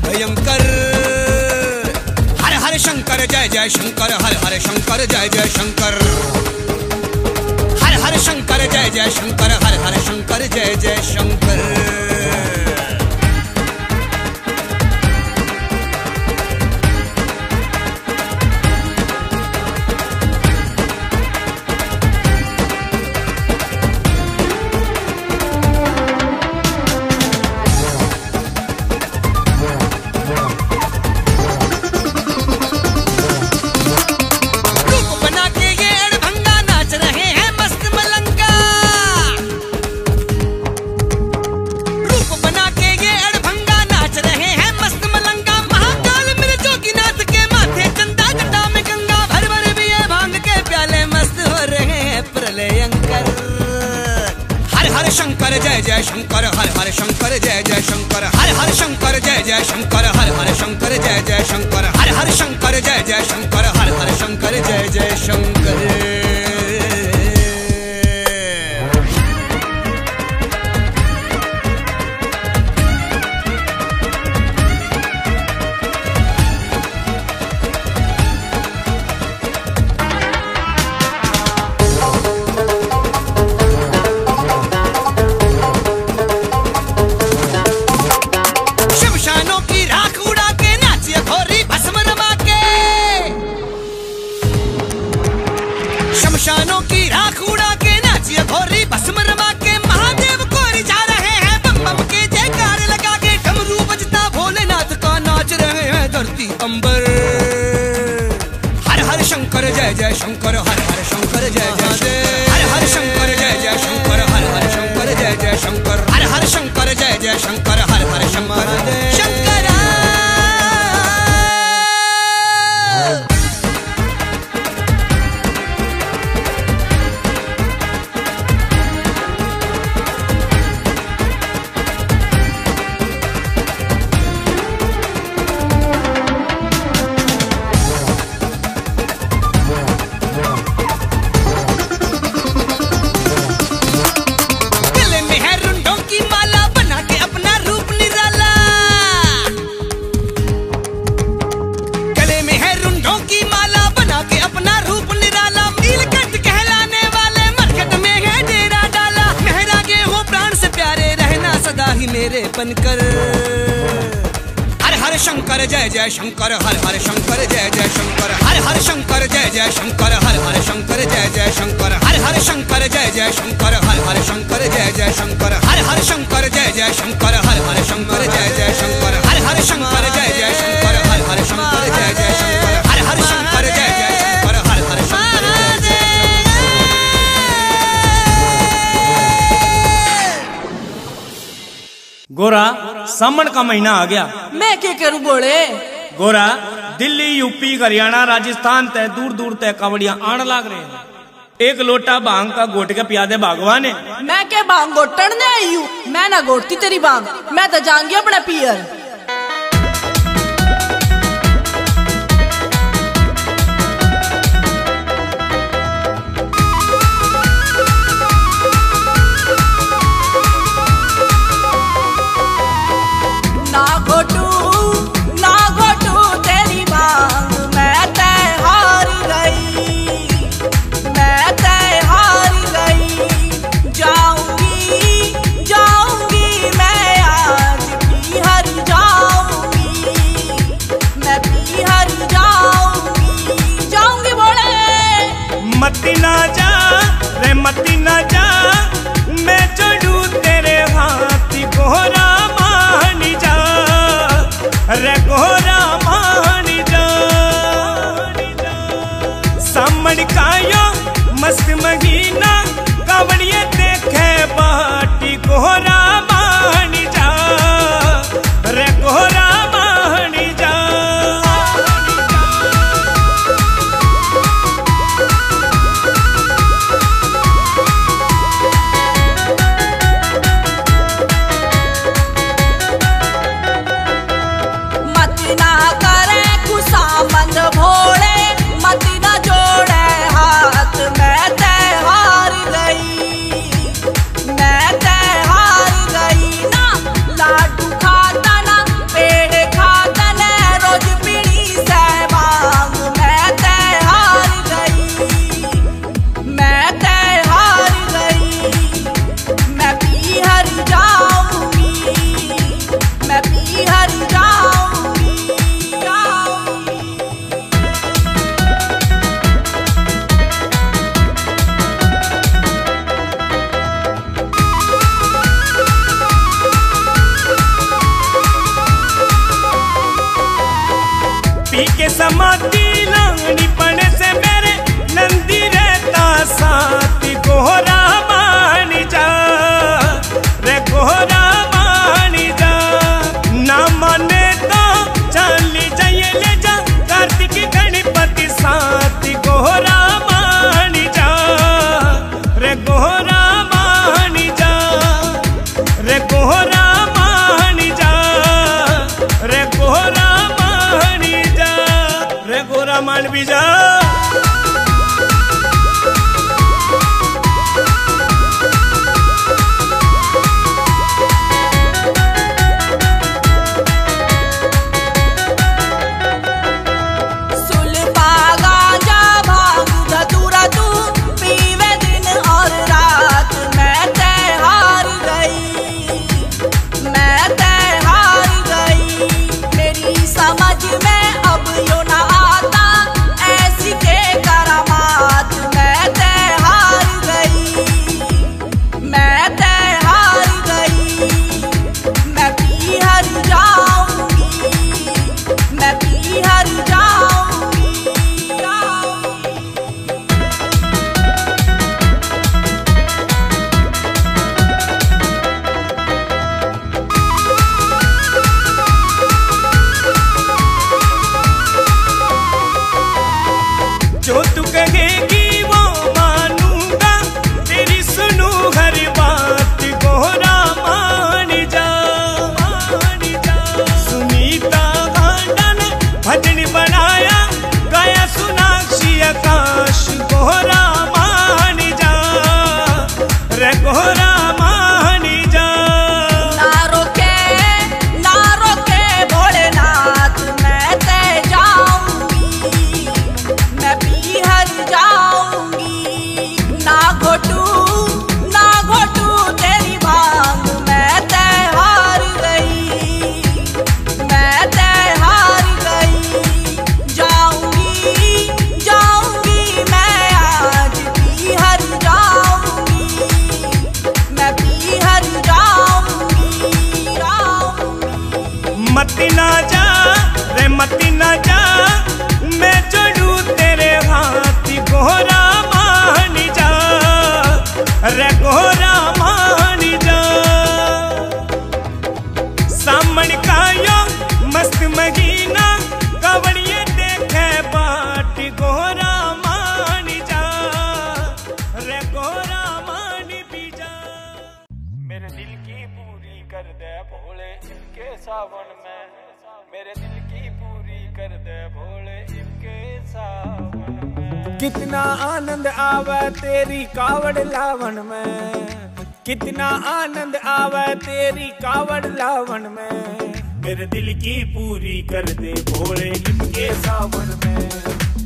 अभयंकर हर हर शंकर जय जय शंकर हर हर शंकर जय जय शंकर हर हर शंकर जय जय शंकर हर हर शंकर जय जय शंकर। जय शंकर हर हर शंकर जय जय शंकर हर हर शंकर जय जय शंकर हर हर शंकर जय जय शंकर हर हर शंकर जय जय शंकर हर हर शंकर जय जय शंकर। जय जय शंकर हर हर शंकर जय जय हर हर शंकर जय जय शंकर हर हर शंकर जय जय शंकर हर हर शंकर जय जय शंकर हर हर शंकर शंकर। जय शंकर हर हर शंकर जय जय शंकर हर हर शंकर जय जय शंकर हर हर शंकर जय जय शंकर हर हर शंकर जय जय शंकर हर हर शंकर जय जय शंकर हर हर शंकर जय जय शंकर हर हर शंकर जय जय शंकर हर हर शंकर जय जय शंकर हर हर शंकर जय जय शंकर हर हर शंकर जय जय शंकर हर हर शंकर। गोरा सावन का महीना आ गया, मैं क्या करूं भोले? गोरा दिल्ली, यूपी, हरियाणा, राजस्थान तय दूर दूर तय कावड़िया आन लाग रहे हैं। एक लोटा भांग का घोट के प्यादे बागवान है। मैं क्या भांग घोटन ने आई हूँ, मैं ना घोटती तेरी भांग, मैं तो जाऊंगी अपना पियर। रे गोरा मान जा सावन कायो मस्त महीना कावड़िये देखे बाटी कोहरा मानी जा रे कोहरा मानी जा। मत ना करे गुस्सा मन भोले मत ना जोड़े हाथ में ते हार गई मैं ते हार गई ना लाडू खाता ना पेड़ खाता ना रोज पीड़ी से मांग मैं ते हार गई मैं पी हर जाऊंगी मैं पी हर के समाती लांगनी पन से मेरे नंदी रहता साथ गोहरा मान जा रे गोहरा मान जा। ना माने तो चली जाइए ले जा कार्तिक गणपति साथ गोहरा मान जा रे गोहरा मान जा रे गोहरा मान जा रे गोहरा मान भी जा। सावन में मेरे दिल की पूरी कर दे भोले इनके सावन में। कितना आनंद आवे तेरी कावड़ लावन में कितना आनंद आवे तेरी कावड़ लावन में मेरे दिल की पूरी कर दे भोले इनके सावन में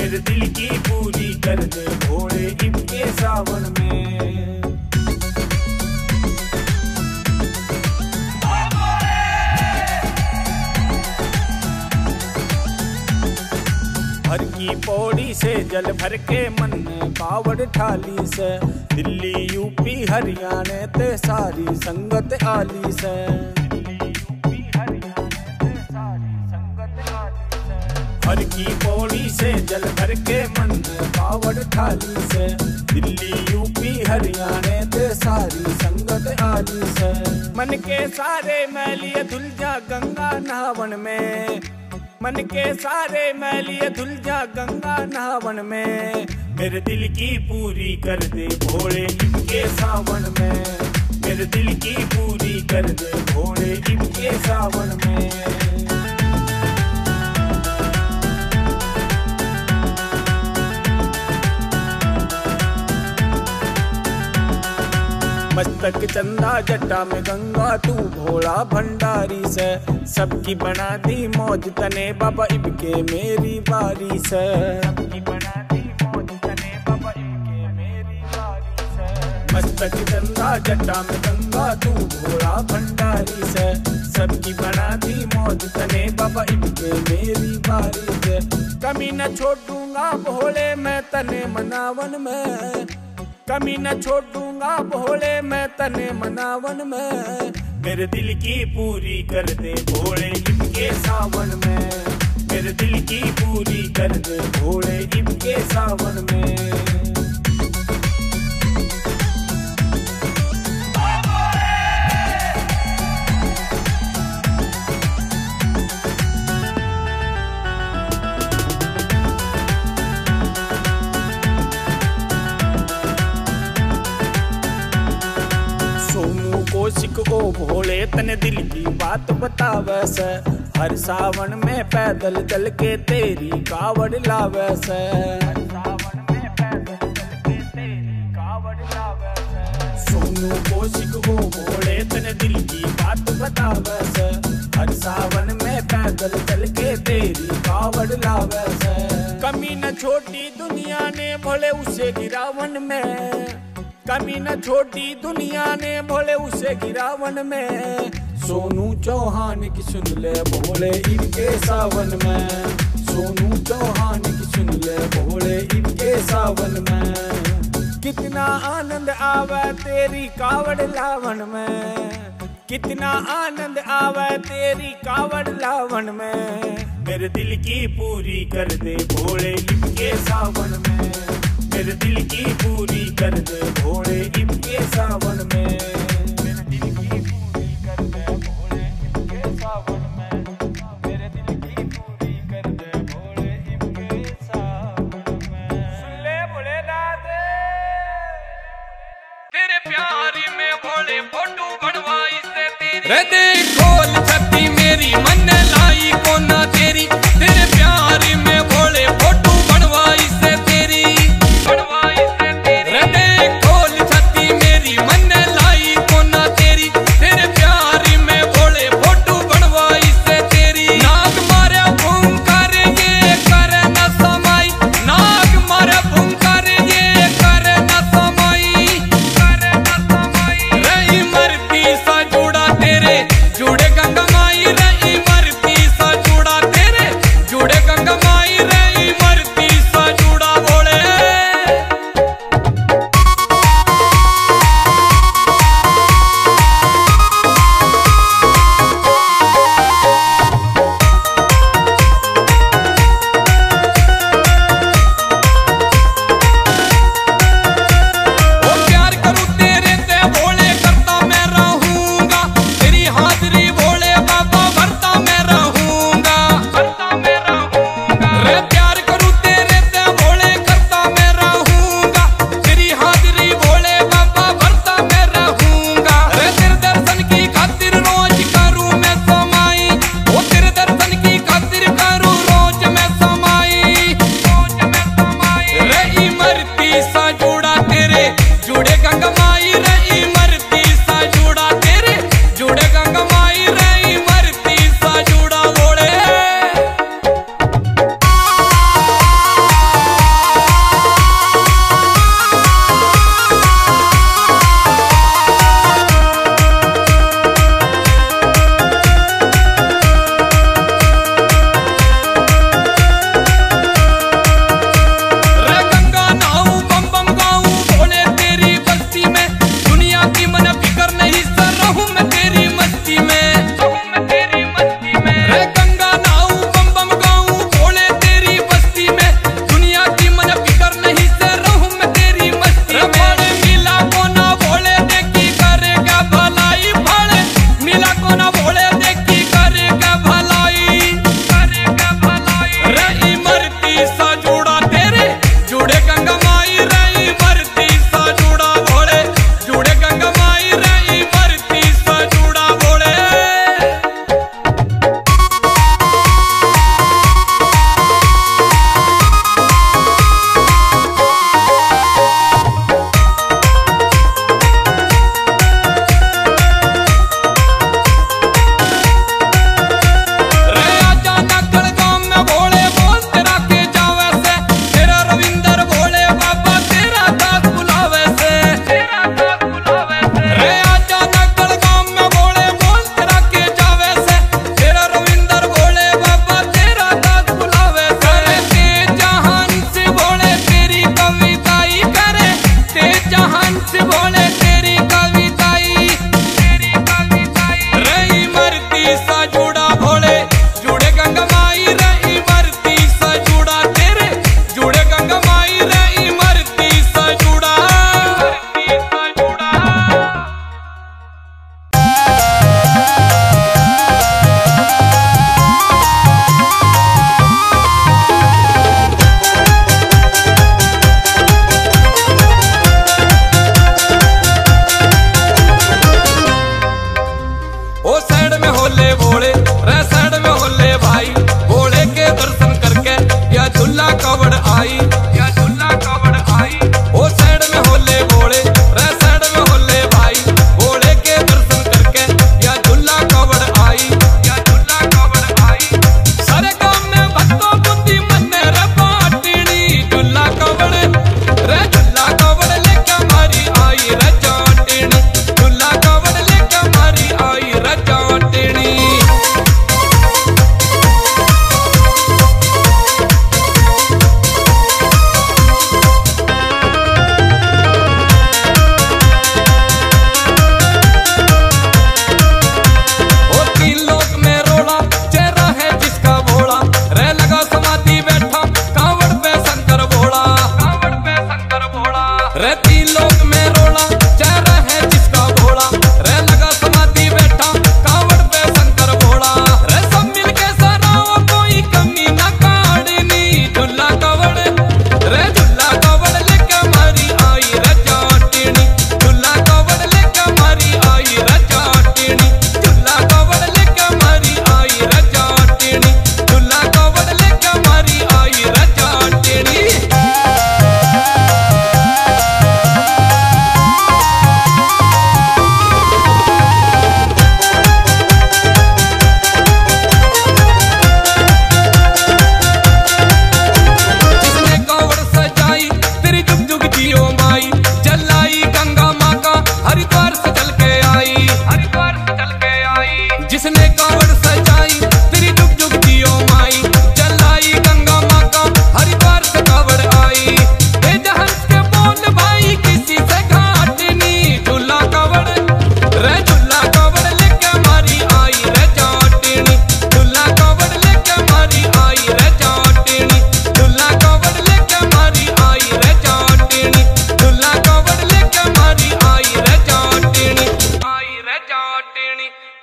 मेरे दिल की पूरी कर दे भोले इनके सावन में। भर की पौड़ी से जल भर के मन में पावड़ ठाली से दिल्ली यूपी हरियाणा ते सारी संगत आली से दिल्ली यूपी हरियाणा ते सारी संगत आली से। भर की पौड़ी से जल भर के मन पावड़ थाली से दिल्ली यूपी हरियाणा ते सारी संगत आली से मन के सारे मैलिए धुल जा गंगा नहावन में मन के सारे मैलिए धुल जा गंगा नहावन में मेरे दिल की पूरी कर दे भोले इनके सावन में मेरे दिल की पूरी कर दे भोले इनके सावन में। मस्तक चंदा जटा में गंगा तू भोला भंडारी से सबकी बना दी मौज तने बाबा इबके मेरी बारी से सबकी बना दी मौज तने बाबा इबके मेरी बारी से। मस्तक चंदा जटा में गंगा तू भोला भंडारी से सबकी बना दी मौज तने बाबा इबके मेरी बारी से। कमी न छोड़ूंगा भोले मैं तने मनावन में कमी न छोड़ूंगा भोले मैं तने मनावन में मेरे दिल की पूरी कर दे भोले इनके सावन में मेरे दिल की पूरी कर दे भोले इनके सावन में। सोनू कौशिक ओ भोले तने दिल की बात बतावे से हर सावन में पैदल चल के तेरी कावड़ लावे से हर सावन में पैदल चल के तेरी कावड़ लावे से। सोनू कौशिक ओ भोले तने दिल की बात बतावे से हर सावन में पैदल चल के तेरी कावड़ लावे से। कमी न छोटी दुनिया ने भोले उसे गिरावन में कमी न छोटी दुनिया ने भोले उसे गिरावन में सोनू चौहान की सुन ले भोले इनके सावन में सोनू चौहान की सुन ले भोले इनके सावन में। कितना आनंद आवे तेरी कावड़ लावन में कितना आनंद आवे तेरी कावड़ लावन में मेरे दिल की पूरी कर दे भोले इनके सावन में मेरे दिल की पूरी कर दे भोले इनके सावन में।